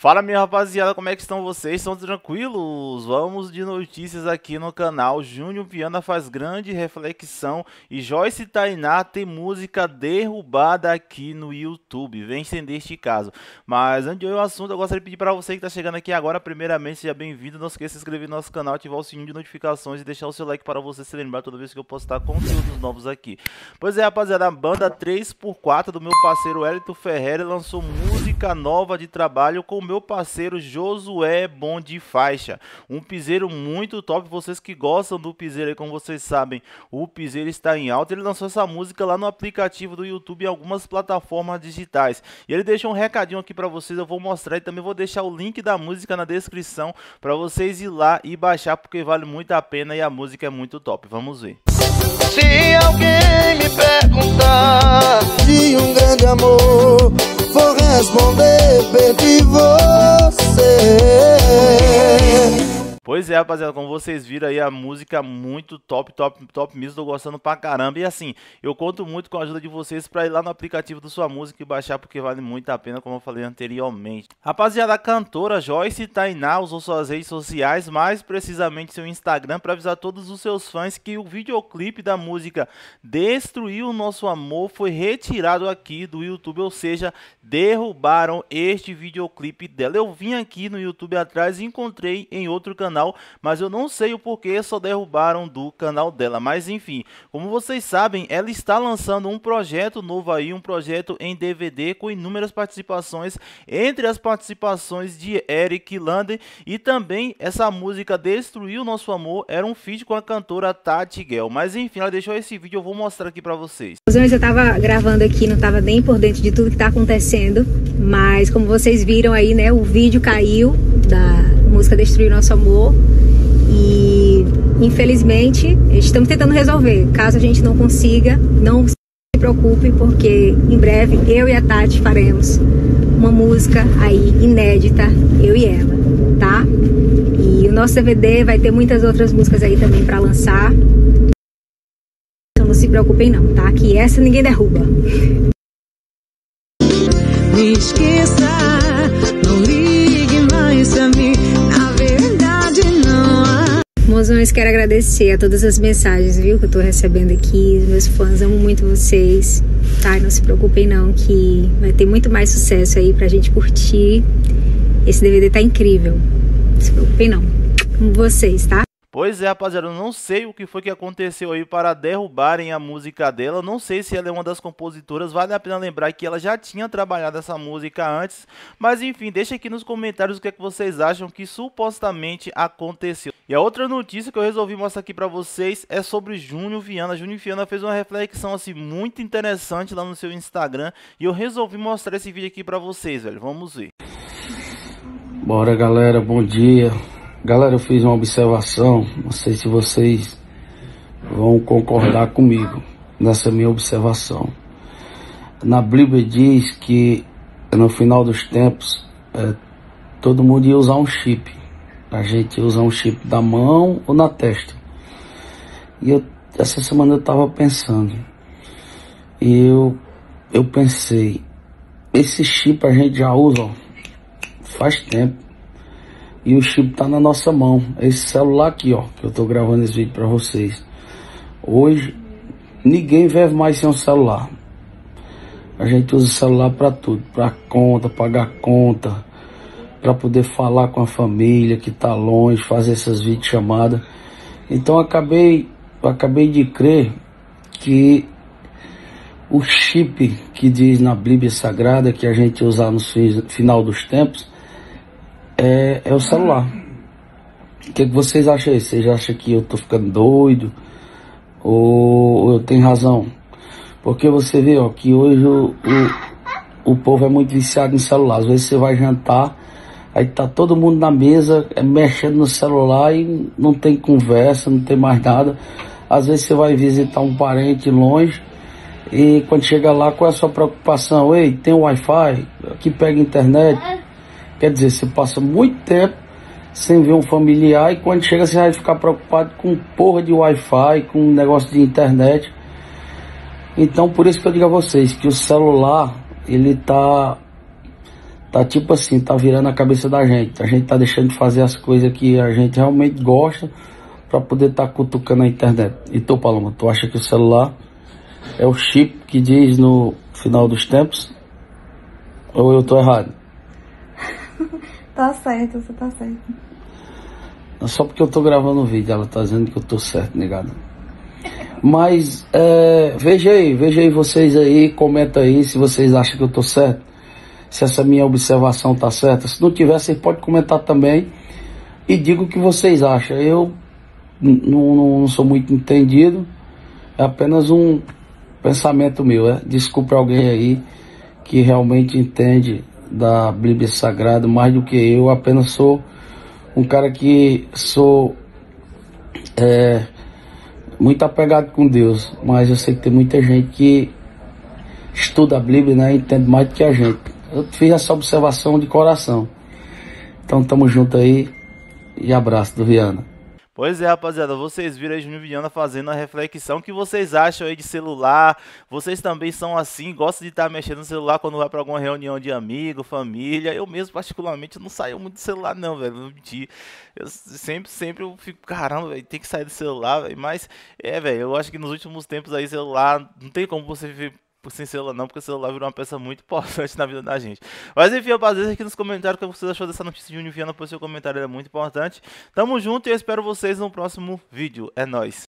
Fala minha rapaziada, como é que estão vocês? Estão tranquilos? Vamos de notícias aqui no canal. Júnior Piana faz grande reflexão e Joyce Tainá tem música derrubada aqui no YouTube. Vem entender este caso. Mas antes de eu ir ao assunto, eu gostaria de pedir para você que está chegando aqui agora, primeiramente, seja bem-vindo. Não esqueça de se inscrever no nosso canal, ativar o sininho de notificações e deixar o seu like para você se lembrar toda vez que eu postar conteúdos novos aqui. Pois é, rapaziada, a banda 3×4 do meu parceiro Elito Ferreira lançou música nova de trabalho com meu parceiro Josué Bom de Faixa, um piseiro muito top. Vocês que gostam do piseiro aí, como vocês sabem, o piseiro está em alta. Ele lançou essa música lá no aplicativo do YouTube e algumas plataformas digitais, e ele deixou um recadinho aqui para vocês. Eu vou mostrar e também vou deixar o link da música na descrição para vocês ir lá e baixar, porque vale muito a pena e a música é muito top. Vamos ver. Se alguém me perguntar de um grande amor, vou responder, perdi você. Pois é, rapaziada, como vocês viram aí, a música muito top, top mesmo, tô gostando pra caramba. E assim, eu conto muito com a ajuda de vocês pra ir lá no aplicativo do Sua Música e baixar, porque vale muito a pena, como eu falei anteriormente. Rapaziada, a cantora Joyce Tainá usou suas redes sociais, mais precisamente seu Instagram, pra avisar todos os seus fãs que o videoclipe da música Destruiu o Nosso Amor foi retirado aqui do YouTube, ou seja, derrubaram este videoclipe dela. Eu vim aqui no YouTube atrás e encontrei em outro canal, mas eu não sei o porquê só derrubaram do canal dela. Mas enfim, como vocês sabem, ela está lançando um projeto novo aí, um projeto em DVD com inúmeras participações, entre as participações de Eric Lander, e também essa música Destruiu o Nosso Amor era um feat com a cantora Tati Gale. Mas enfim, ela deixou esse vídeo, eu vou mostrar aqui pra vocês. Eu já tava gravando aqui, não tava nem por dentro de tudo que tá acontecendo, mas como vocês viram aí, né, o vídeo caiu da música Destruiu o Nosso Amor e infelizmente estamos tentando resolver. Caso a gente não consiga, não se preocupe, porque em breve eu e a Tati faremos uma música aí inédita, eu e ela, tá? E o nosso DVD vai ter muitas outras músicas aí também para lançar, então não se preocupem não, tá? Que essa ninguém derruba. Me esqueça, não ligue mais pra mim. Mozões, quero agradecer a todas as mensagens, viu, que eu tô recebendo aqui. Meus fãs, amo muito vocês, tá? E não se preocupem não, que vai ter muito mais sucesso aí pra gente curtir. Esse DVD tá incrível. Não se preocupem não. Amo vocês, tá? Pois é, rapaziada, eu não sei o que foi que aconteceu aí para derrubarem a música dela. Não sei se ela é uma das compositoras. Vale a pena lembrar que ela já tinha trabalhado essa música antes. Mas enfim, deixa aqui nos comentários o que é que vocês acham que supostamente aconteceu. E a outra notícia que eu resolvi mostrar aqui pra vocês é sobre Júnior Piana. Júnior Piana fez uma reflexão assim muito interessante lá no seu Instagram, e eu resolvi mostrar esse vídeo aqui pra vocês, velho. Vamos ver. Bora, galera, bom dia. Galera, eu fiz uma observação, não sei se vocês vão concordar comigo nessa minha observação. Na Bíblia diz que no final dos tempos todo mundo ia usar um chip. A gente ia usar um chip da mão ou na testa. E essa semana eu estava pensando, e eu pensei, esse chip a gente já usa, ó, faz tempo. E o chip tá na nossa mão. Esse celular aqui, ó, que eu tô gravando esse vídeo pra vocês. Hoje, ninguém vive mais sem um celular. A gente usa o celular pra tudo. Pra conta, pagar conta. Pra poder falar com a família que tá longe, fazer essas videochamadas. Então, eu acabei de crer que o chip que diz na Bíblia Sagrada que a gente usar no final dos tempos é o celular. O que vocês acham aí? Vocês acham que eu tô ficando doido? Ou eu tenho razão? Porque você vê, ó, que hoje o povo é muito viciado em celular. Às vezes você vai jantar, aí tá todo mundo na mesa mexendo no celular e não tem conversa, não tem mais nada. Às vezes você vai visitar um parente longe e quando chega lá, qual é a sua preocupação? Ei, tem um Wi-Fi? Aqui pega internet? Quer dizer, você passa muito tempo sem ver um familiar, e quando chega você vai ficar preocupado com porra de Wi-Fi, com um negócio de internet. Então por isso que eu digo a vocês que o celular, ele tá tá tipo assim, tá virando a cabeça da gente. A gente tá deixando de fazer as coisas que a gente realmente gosta para poder estar cutucando a internet. E tu, Paloma, tu acha que o celular é o chip que diz no final dos tempos? Ou eu tô errado? Tá certo, você tá certo. Não, só porque eu tô gravando o vídeo, ela tá dizendo que eu tô certo, negado. Mas veja aí vocês aí, comenta aí se vocês acham que eu tô certo, se essa minha observação tá certa. Se não tiver, vocês podem comentar também e diga o que vocês acham. Eu não sou muito entendido, é apenas um pensamento meu, é? Desculpa alguém aí que realmente entende da Bíblia Sagrada mais do que eu. Apenas sou um cara que sou muito apegado com Deus, mas eu sei que tem muita gente que estuda a Bíblia, né, e entende mais do que a gente. Eu fiz essa observação de coração. Então tamo junto aí e abraço do Viana. Pois é, rapaziada, vocês viram aí Júnior Piana fazendo a reflexão. O que vocês acham aí de celular? Vocês também são assim, gostam de estar mexendo no celular quando vai para alguma reunião de amigo, família? Eu mesmo, particularmente, não saio muito do celular não, velho, não vou mentir. Eu sempre eu fico, caramba, velho, tem que sair do celular, velho. Mas, velho, eu acho que nos últimos tempos aí, celular, não tem como você viver sem celular não, porque o celular virou uma peça muito importante na vida da gente. Mas enfim, rapaziada, aqui nos comentários o que vocês acharam dessa notícia de Júnior Piana, pois seu comentário era muito importante. Tamo junto e eu espero vocês no próximo vídeo. É nóis!